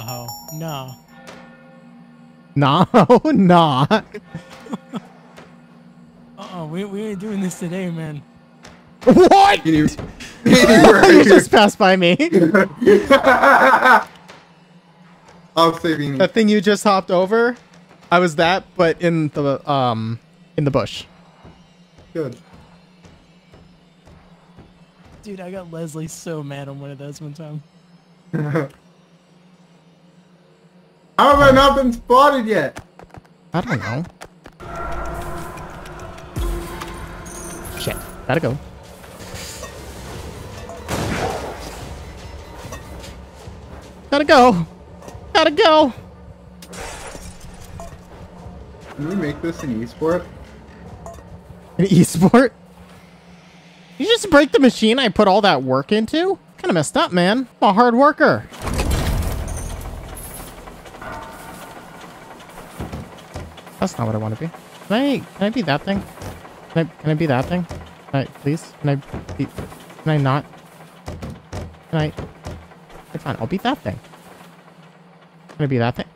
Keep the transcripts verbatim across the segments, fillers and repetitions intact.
No, no. No, not. Uh-oh, we, we ain't doing this today, man. What? You just passed by me. I'm saving. That thing you just hopped over, I was that, but in the, um, in the bush. Good. Dude, I got Leslie so mad on one of those one time. How have I not been spotted yet? I don't know. Shit, gotta go. Gotta go. Gotta go. Can we make this an e-sport? An e-sport? You just break the machine I put all that work into? Kinda messed up, man. I'm a hard worker. That's not what I want to be. Can I, can I be that thing? Can I, can I be that thing? Can I, please? Can I be, can I not? Can I? It's fine. I'll be that thing. Can I be that thing?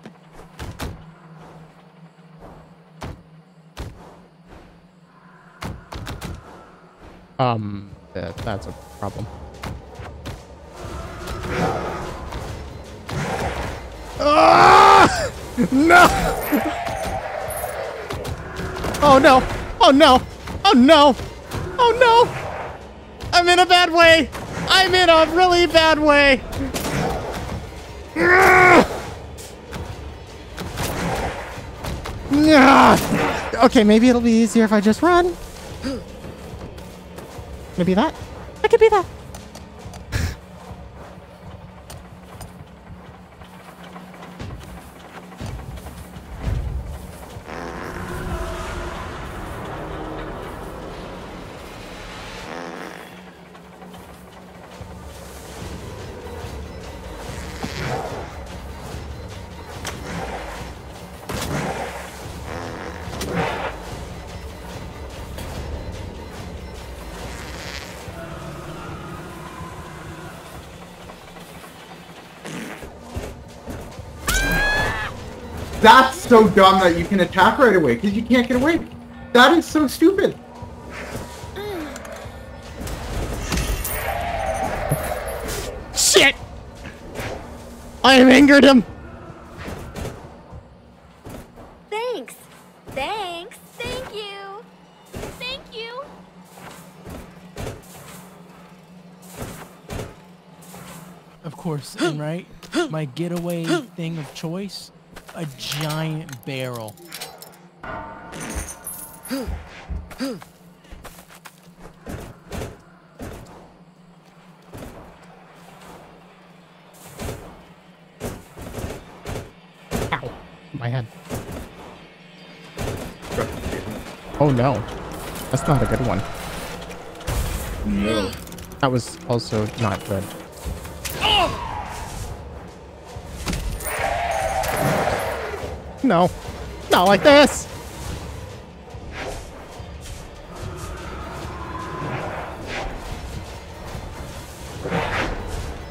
Um, that, that's a problem. Ah! No! Oh no! Oh no! Oh no! Oh no! I'm in a bad way! I'm in a really bad way! Okay, maybe it'll be easier if I just run. Maybe that? I could be that! That's so dumb that you can attack right away because you can't get away. That is so stupid. Shit! I have angered him. Thanks. Thanks. Thank you. Thank you. Of course, and right, my getaway thing of choice. A giant barrel. Ow. My head. Oh no. That's not a good one. No. That was also not good. No, not like this.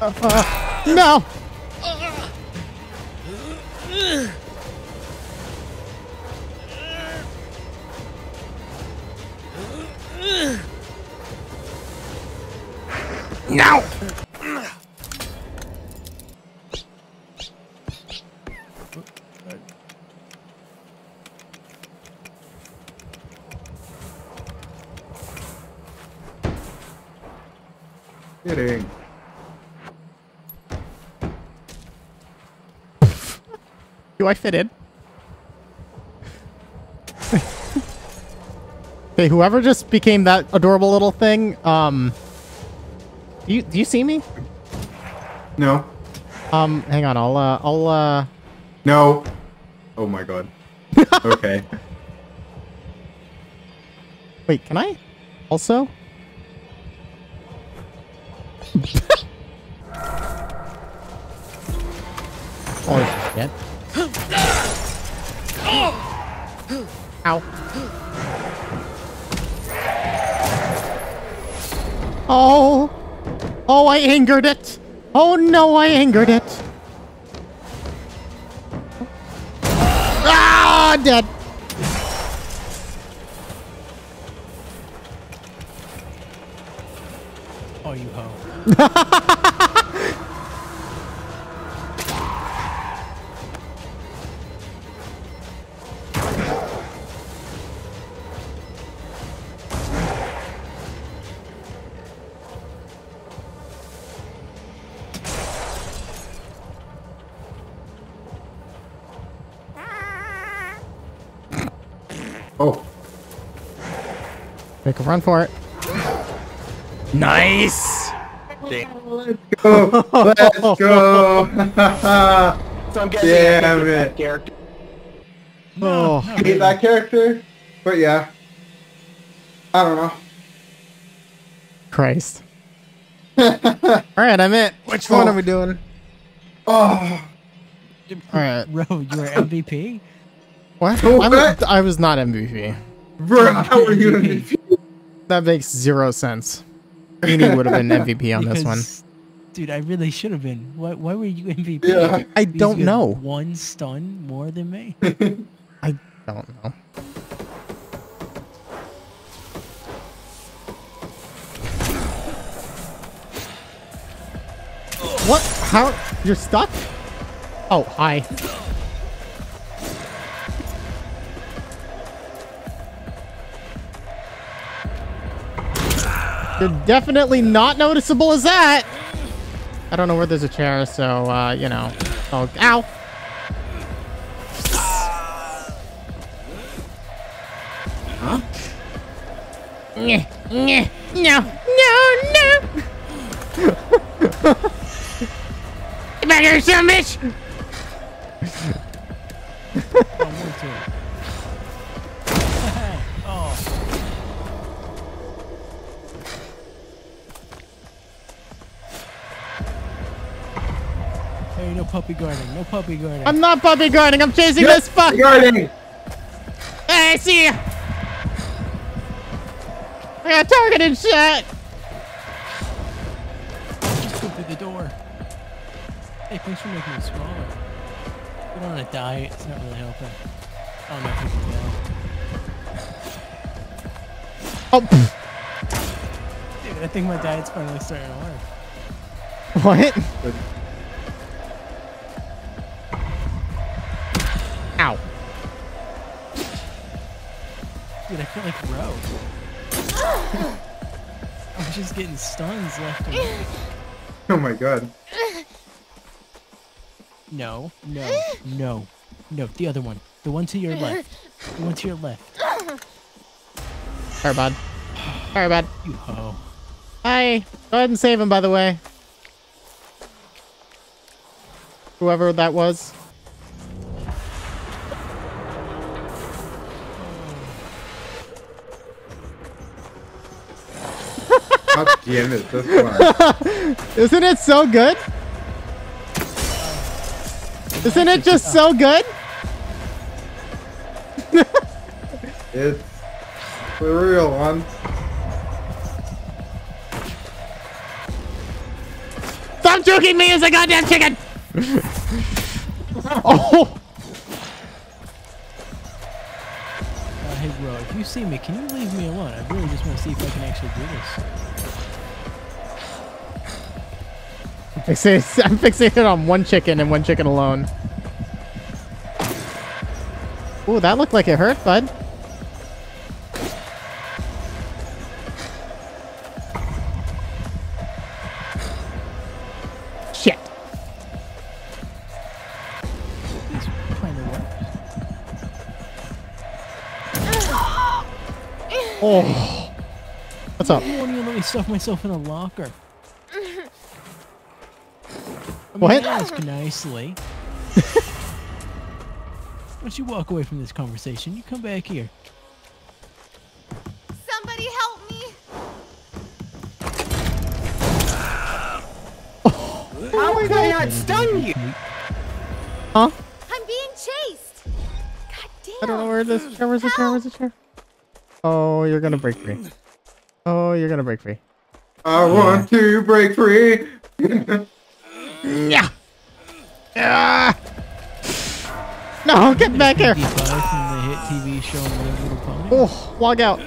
Uh, uh, no. No. Kidding. Do I fit in? Hey, whoever just became that adorable little thing, um... Do you, do you see me? No. Um, hang on, I'll, uh, I'll, uh... No. Oh my god. Okay. Wait, can I? Also? Oh shit. Ow. Oh. Oh, I angered it. Oh no, I angered it. Ah, I'm dead. Oh, you ho. Make a run for it. Nice. Let's go. Let's go. So I'm guessing Damn I get it. that character. No, oh. I hate that character, but yeah. I don't know. Christ. Alright, I'm it. Which oh. one are we doing? Oh. Alright. Ro, you were M V P? What? Oh, I, was, I was not M V P. Bro, how were you M V P? That makes zero sense. Eeny would have been M V P on because, this one. Dude, I really should have been. Why, why were you M V P? Yeah. I don't know. One stun more than me? I don't know. What? How? You're stuck? Oh, hi. They're definitely not noticeable as that. I don't know where there's a chair, so, uh, you know. Oh, ow. Huh? No, no, no. You better do some, bitch. Oh, no puppy guarding. No puppy guarding. I'm not puppy guarding. I'm chasing You're this fuck. Guarding. Hey, I see ya. I got targeted shit. Just go through the door. Hey, thanks for making it smaller. We don't want to die. It's not really helping. I don't know if we can die. Oh. Pff. Dude, I think my diet's finally starting to work. What? Good. Ow. Dude, I feel like Ro. I'm just getting stuns left and right. Oh my god. No, no, no, no. The other one. The one to your left. The one to your left. Sorry, bud. Sorry, bud. You ho. Hi. Go ahead and save him, by the way. Whoever that was. Damn it, this one. Isn't it so good? Isn't it just so good? It's the real one. Stop joking me as a goddamn chicken! Oh! Uh, hey, bro, if you see me, can you leave me alone? I really just want to see if I can actually do this. I'm fixated on one chicken and one chicken alone. Ooh, that looked like it hurt, bud. Shit. Oh. What's up? You won't even let me stuff myself in a locker. What? Ask nicely. Once you walk away from this conversation, you come back here. Somebody help me! Oh. How was I not stunned you? Huh? I'm being chased. God damn. I don't know where this chair is. The chair is the chair. Oh, you're gonna break free. Oh, you're gonna break free. I yeah. want to break free. Yeah. Ah. No, get back here. From the hit T V show Little Pony. Oh, log out.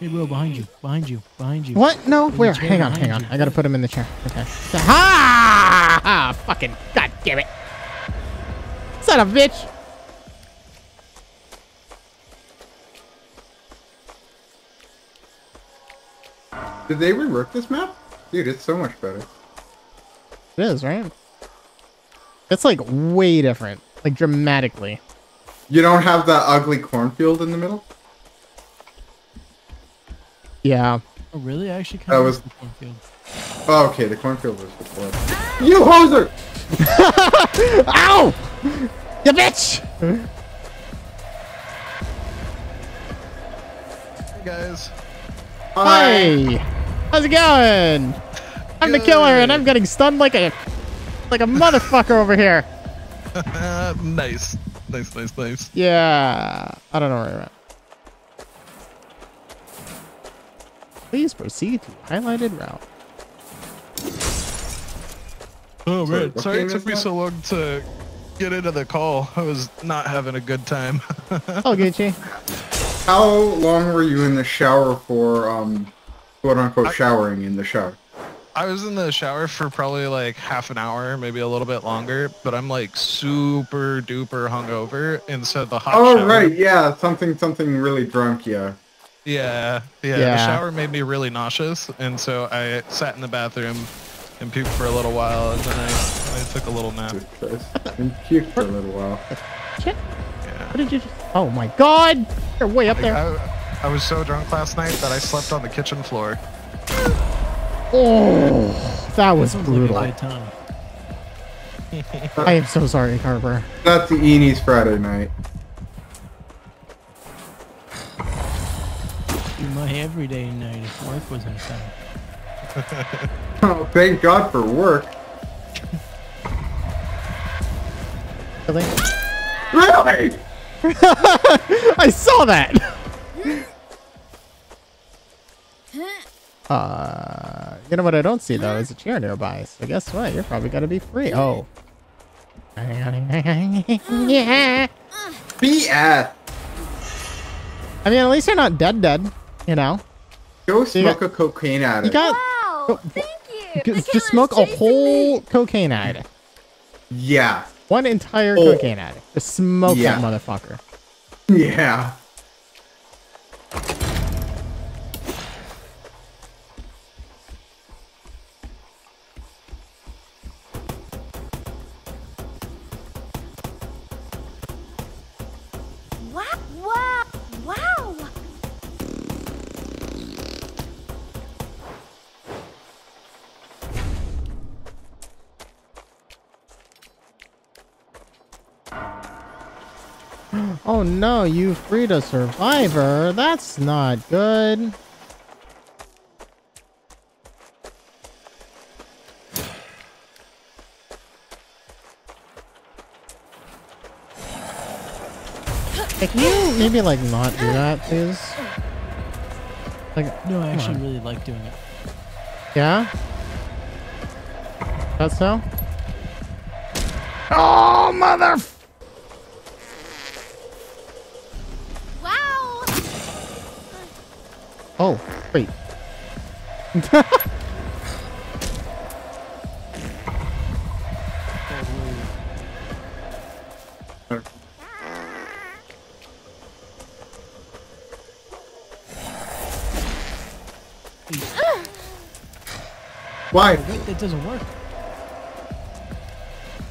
Hey, bro, behind you, behind you, behind you. What? No, in where? Hang on, hang on. You. I gotta put him in the chair. Okay. Ha! Ah, fucking god damn it. Son of a bitch. Did they rework this map? Dude, it's so much better. It is, right? It's like way different. Like dramatically. You don't have that ugly cornfield in the middle? Yeah. Oh, really? I actually kind of was the cornfield. Oh, okay. The cornfield was before. You hoser! Ow! You bitch! Hey, guys. Hi! How's it going? I'm Good. The killer, and I'm getting stunned like a like a motherfucker over here. Nice. Nice, nice, nice. Yeah. I don't know where I'm at. Please proceed to highlighted route. Oh man, sorry, sorry it took me so long to get into the call. I was not having a good time. Oh, Gucci. How long were you in the shower for, um, quote unquote, I, showering in the shower? I was in the shower for probably like half an hour, maybe a little bit longer, but I'm like super duper hungover, and so the hot oh, shower. Oh, right, yeah, something, something really drunk, yeah. Yeah, yeah, yeah, the shower made me really nauseous, and so I sat in the bathroom and puked for a little while, and then I, I took a little nap. And puked for a little while. Shit. Yeah. What did you just... Oh my god! You're way up like, there. I, I was so drunk last night that I slept on the kitchen floor. Oh, that was brutal. Like time. I am so sorry, Carper. That's the Eeny's Friday night. My everyday night if work was in town. Oh, thank God for work. Really? Really? I saw that. Uh, you know what I don't see though is a chair nearby. So guess what? You're probably gonna be free. Oh. Yeah. B F. I mean, at least you're not dead, dead. You know? Go smoke got, a cocaine addict. You got, wow, go, thank you. Just smoke a whole me. cocaine addict. Yeah. One entire oh. cocaine addict. Just smoke yeah. that motherfucker. Yeah. Oh no, you freed a survivor. That's not good. Hey, can you maybe like not do that, please? Like, no, I actually on. really like doing it. Yeah? That's so? Oh, motherfucker! Oh, wait. Why? Wait, that doesn't work.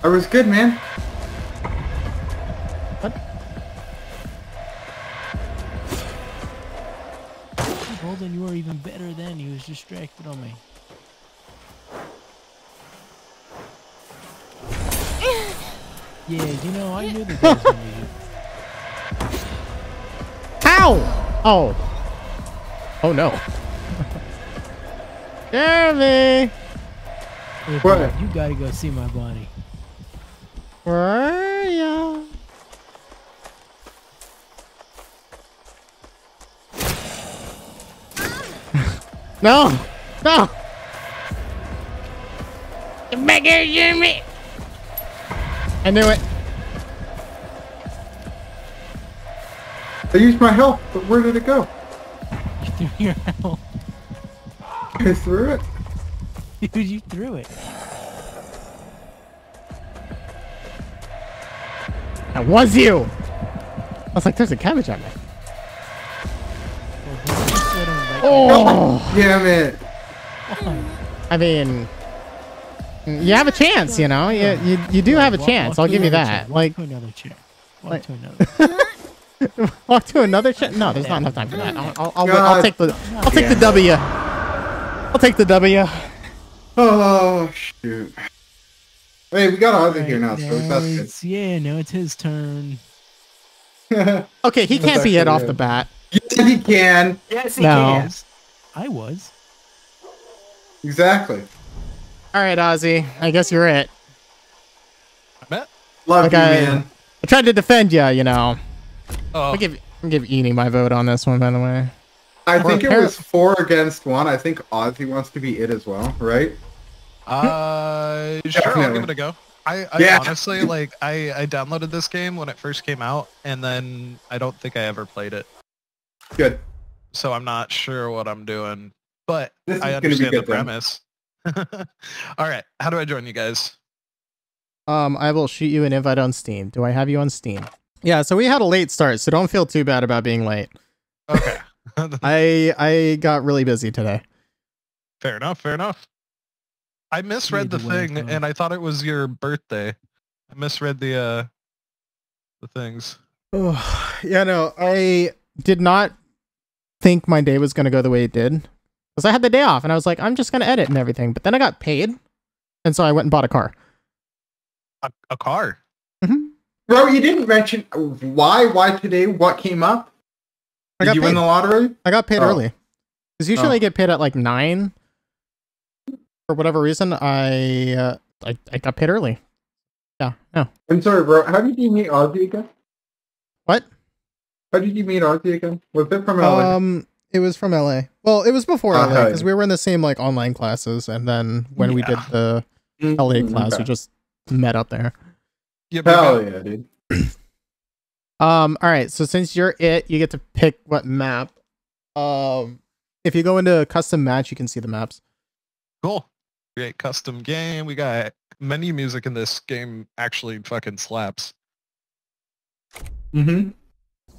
I was good, man. What? And you were even better then. He was distracted on me. Yeah, you know, I knew the guys were needed. Ow! Oh. Oh no. Jeremy! Hey, boy, you gotta go see my body. Where are ya? No! No! Get back here, Jeremy! I knew it. I used my health, but where did it go? You threw your health. I threw it. Dude, you threw it. That was you! I was like, there's a cabbage on me. Oh! Damn it! I mean... You have a chance, you know? You, you, you do have a chance, I'll give you that. Like, walk to another chair. Walk to another chair. Walk to another chair? No, there's not enough time for that. I'll, I'll, I'll, I'll take the... I'll take the W. I'll take the W. Oh, shoot. Hey, we got Ozzy here now, so that's good. Yeah, no, it's his turn. Okay, he can't be hit off the bat. Yes, he can. Yes, he no. can. I was. Exactly. All right, Ozzy. I guess you're it. I bet. Love like you, I, man. I tried to defend you, you know. Oh. I'll give, I'll give Eeny my vote on this one, by the way. I or think it was four against one. I think Ozzy wants to be it as well, right? Uh, sure. Definitely. I'll give it a go. I, I yeah. honestly, like, I, I downloaded this game when it first came out, and then I don't think I ever played it. Good. So I'm not sure what I'm doing, but I understand the premise. All right, how do I join you guys? Um, I will shoot you an invite on Steam. Do I have you on Steam? Yeah. So we had a late start, so don't feel too bad about being late. Okay. I I got really busy today. Fair enough. Fair enough. I misread the thing, and I thought it was your birthday. I misread the uh the things. Oh yeah, no, I did not think my day was going to go the way it did, because I had the day off and I was like, I'm just going to edit and everything, but then I got paid, and so I went and bought a car. A, a car? Mm-hmm. Bro, you didn't mention why, why today, what came up? I did got you paid. Win the lottery? I got paid oh. early, because usually oh. I get paid at like nine. For whatever reason, I, uh, I I got paid early. Yeah, no. I'm sorry, bro. How did you meet Ozzy again? What? How did you meet Ozzy again? Was it from L A? Um, it was from L A. Well, it was before uh, L A, because we were in the same like online classes, and then when yeah. we did the L A class, okay. we just met up there. Yeah, hell yeah, dude. um. All right. So since you're it, you get to pick what map. Um, if you go into a custom match, you can see the maps. Cool. Create custom game. We got menu music in this game. Actually, fucking slaps. Mm-hmm.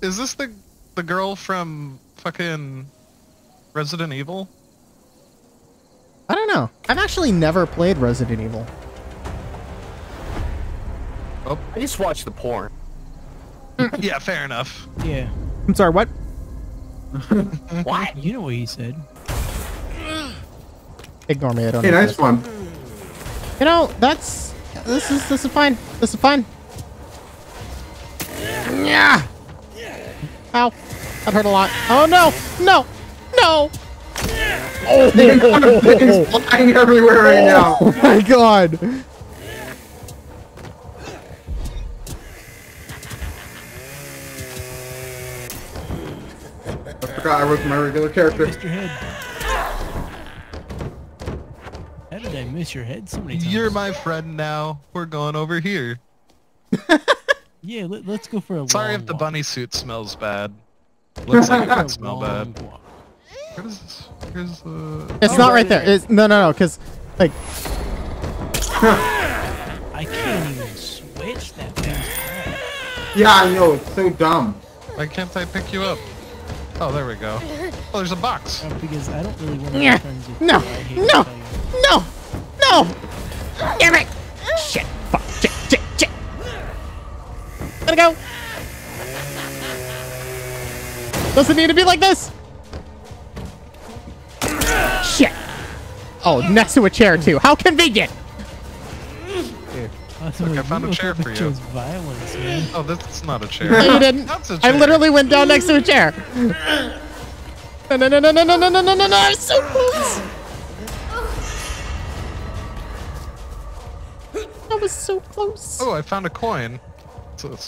Is this the the girl from fucking Resident Evil? I don't know. I've actually never played Resident Evil. Oh, I just watched the porn. Yeah, fair enough. Yeah. I'm sorry. What? What? You know what he said. Ignore me. I don't. Hey, nice one. You know, that's this is this is fine. This is fine. Yeah. Ow, that hurt a lot. Oh no, no, no! Oh, he's flying everywhere right now. Oh my god! I forgot I was my regular character. Mister Head. How did I miss your head so many times? You're my friend now. We're going over here. Yeah, let, let's go for a Sorry long if the walk. Bunny suit smells bad. Looks like it might smell bad. Walk. Where is this? Where's the... It's oh, not right there. It's, no, no, no, because, like... I can't even switch that thing. Yeah, I know. It's so dumb. Why can't I pick you up? Oh, there we go. Oh, there's a box. Oh, because I don't really want to be friends with you. No, no, no, no! Damn it! Shit, fuck, shit, shit, shit! Gotta go. Doesn't need to be like this. Shit. Oh, next to a chair too. How convenient. I found a chair for you. Violence, man. Oh, that's not a chair. No, you didn't. That's a chair. I literally went down next to a chair. No, no, no, no, no, no, no, no, no, no, no. So close. That was so close. Oh, I found a coin. Can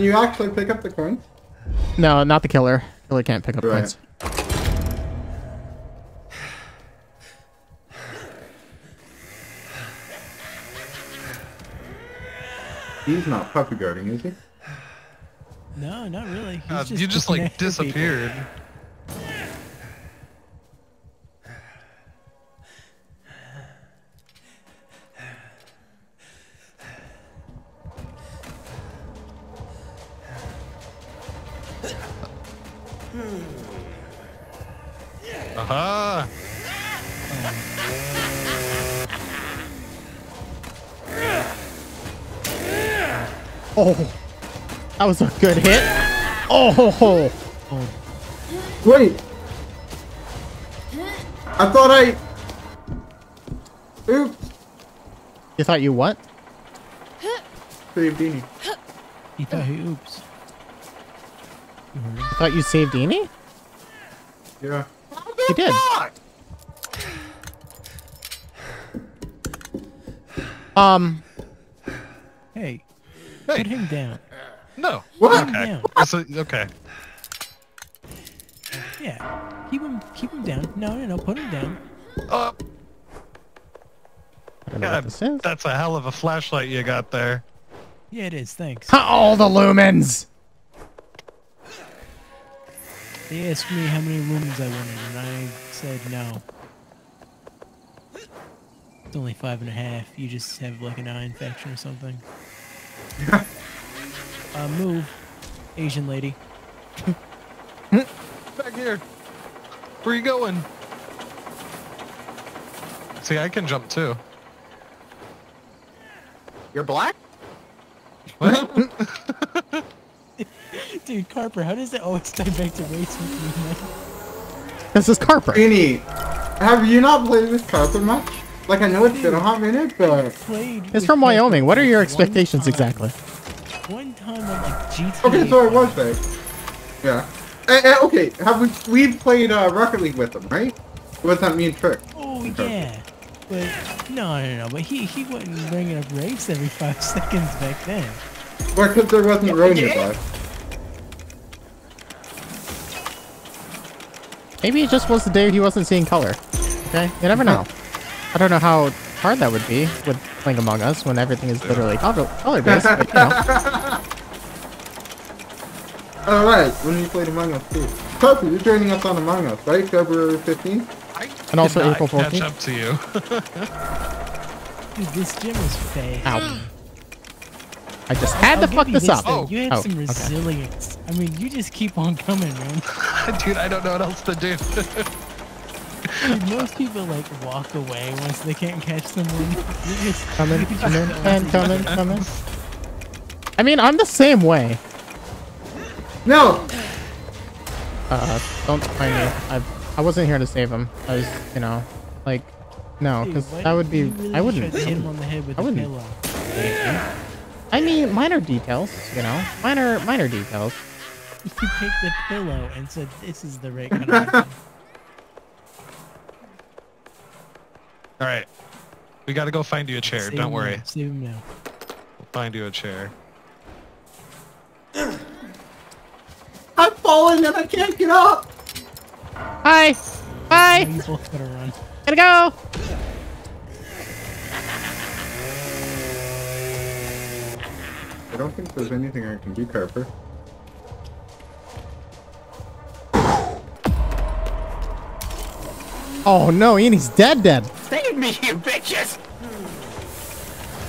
you actually pick up the coins? No, not the killer. Killer can't pick up right. coins. He's not puppy guarding, is he? No, not really. He's uh, just you just like disappeared. People. Aha! Oh, that was a good hit. Oh, oh. Wait. I thought I. Oops. You thought you what? Saved Eeny. You thought he oops. I thought you saved Eeny? Yeah. You did. Um. Hey. Hey. Put him down. No. What? Put him down. That's a, okay. Yeah. Keep him. Keep him down. No, no, no. Put him down. Uh, I don't know God, what this is. That's a hell of a flashlight you got there. Yeah, it is. Thanks. All the lumens. They asked me how many lumens I wanted, and I said no. It's only five and a half. You just have like an eye infection or something. uh, move, Asian lady. Back here. Where are you going? See, I can jump too. You're black? What? Dude, Carper, how does it always tie back to race with you? This is Carper. Eeny, have you not played with Carper much? Like, I know it's Dude, been a hot minute, but... It's from Wyoming. Carper. What are your expectations one exactly? One time on, like, G T A... Okay, so it was there. Yeah. Uh, uh, okay, have we... We've played uh, Rocket League with him, right? What's that mean trick? Oh, yeah. But... No, no, no, but he, he wasn't bringing up race every five seconds back then. Well, because there wasn't yeah, road nearby. Maybe it just was the day he wasn't seeing color. Okay? You never know. I don't know how hard that would be with playing Among Us when everything is literally color-based, but you know. Alright, when you played Among Us too. Carper, you're joining us on Among Us, right? February fifteenth? And also April fourteenth. Catch up to you. Dude, this gym is fake. Ow. I just had I'll to fuck this up. Oh. You had oh, some resilience. Okay. I mean, you just keep on coming, man. Dude, I don't know what else to do. Dude, most people like walk away once they can't catch someone. You just coming, coming, and coming, coming. I mean, I'm the same way. No. Uh, don't find me. I I wasn't here to save him. I was, you know, like, no, because that would be really I wouldn't hit him on the head with I the wouldn't. Pillow. Yeah. I mean, minor details, you know, minor, minor details. You take the pillow and said, "This is the right kind of thing." All right, we gotta go find you a chair. Save Don't worry. Now. Save him now. We'll find you a chair. I'm falling and I can't get up. Hi, hi. You both gotta run. Gotta go. I don't think there's anything I can do, Carper. Oh no, Eeny's dead dead. Save me, you bitches!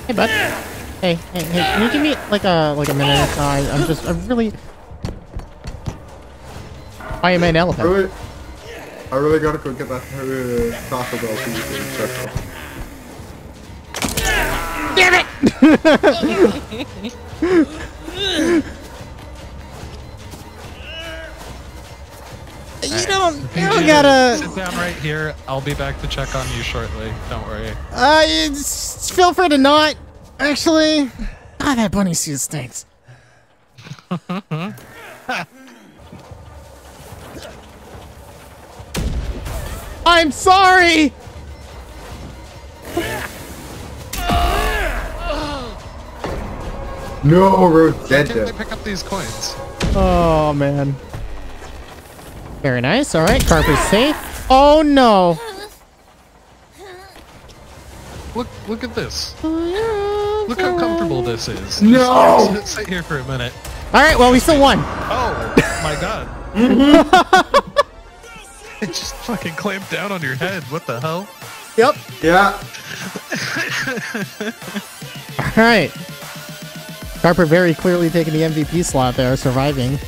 Hey bud. Hey, hey, hey, can you give me like a like a minute? I I'm just I'm really I am an elephant. I really, I really gotta go get that uh, Taco Bell pizza. Damn it! You don't. You don't gotta sit down right here. I'll be back to check on you shortly. Don't worry. Uh, it's, feel free to not. Actually, ah, that bunny suit stinks. I'm sorry. No, we're dead. Why can't they pick up these coins? Oh man. Very nice. All right, Carper's safe. Oh no! Look! Look at this. Look how comfortable this is. No! Just sit here for a minute. Alright, well, we still won. Oh, my God. It just fucking clamped down on your head. What the hell? Yep. Yeah. Alright. Carper very clearly taking the M V P slot there, surviving.